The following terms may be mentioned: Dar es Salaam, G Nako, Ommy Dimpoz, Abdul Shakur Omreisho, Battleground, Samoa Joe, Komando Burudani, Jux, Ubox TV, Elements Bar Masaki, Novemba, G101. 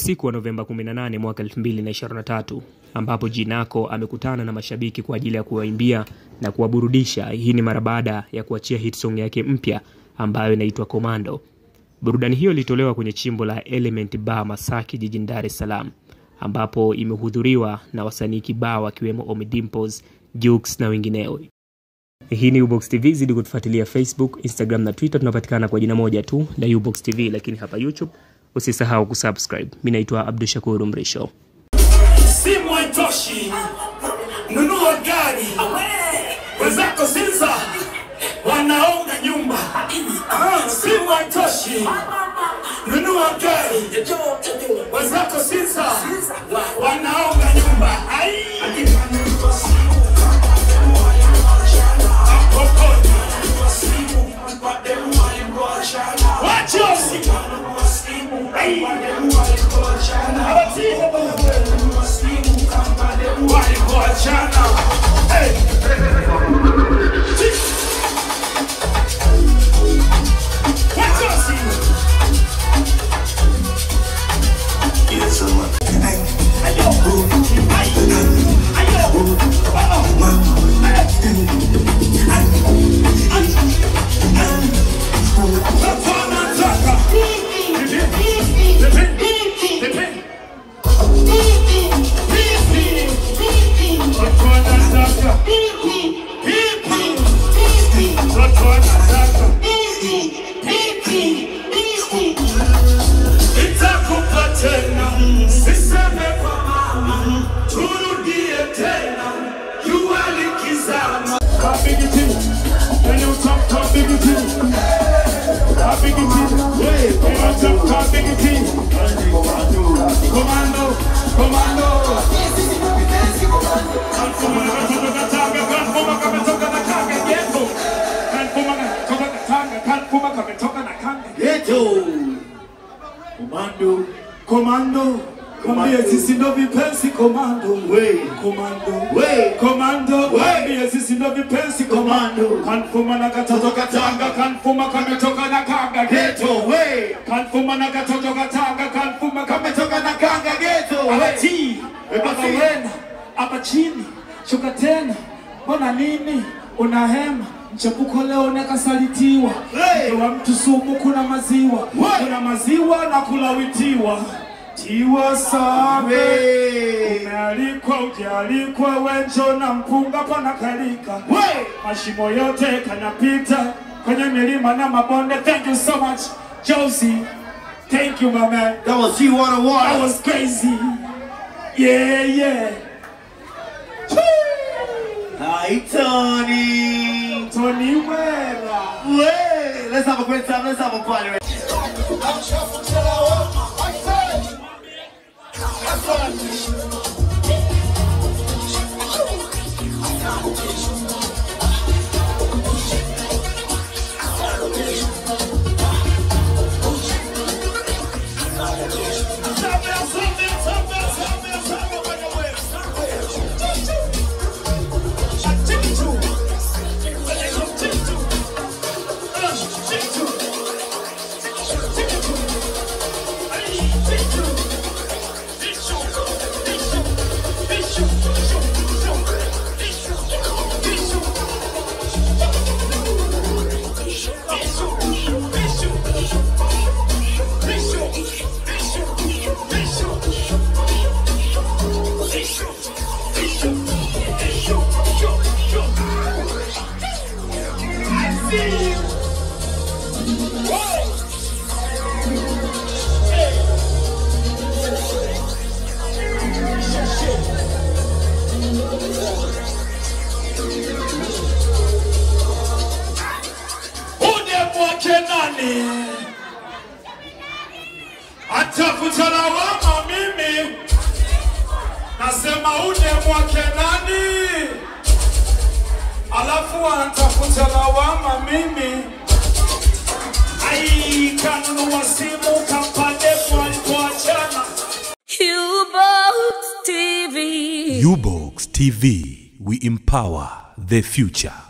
Siku ya Novemba 18 mwaka 2023 ambapo G Nako amekutana na mashabiki kwa ajili ya kuwaimbia na kuwaburudisha. Hii ni mara baada ya kuachia hit song yake mpya ambayo inaitwa Komando. Burudani hiyo ilitolewa kwenye chimbo la Elements Bar Masaki jijini Dar es Salaam, ambapo imehudhuriwa na wasanii kibao wakiwemo Ommy Dimpoz, Jux na wengineo. Hii ni Ubox TV, zidi kutufuatilia Facebook, Instagram na Twitter, tunapatikana kwa jina moja tu la Ubox TV, lakini hapa YouTube usisahau kusubscribe. Mimi naitwa Abdul Shakur Omreisho. Simu haitoshi, nunua gari, wenzako zinza wanaona nyumba. Simu haitoshi, nunua gari, wenzako zinza wanaona nyumba. Watch yourself. Komando, sisi ndo vipenzi komando, we komando, we komando, we sisi ndo vipenzi komando. Kanfuma na katoto katanga, kanfuma kametoka na kanga ghetto, we kanfuma na katoto katanga, kanfuma kametoka na kanga ghetto. Abati, abawena, abachini, shuka tena, mbona nini unahema? Mchapuko leo nakasalitiwa, ndio mtu sumu kuna maziwa, kuna maziwa na kulawitiwa. Tiwa sabe, umealikwa ukialikwa, wenjo na mpunga panakalika. Mashimo yote kanapita, kwenye milima na mabonde. Thank you so much, Josie. Thank you, my man. That was G101. That was crazy. Yeah, yeah. Hi, Tony. Tony, where? Let's have a great time. Let's have a party. Atakutana wama mimi, nasema une mwake nani? Alafu atakutana wama mimi, ai kanunu wasimu kampade mwachana. Ubox TV. Ubox TV, we empower the future.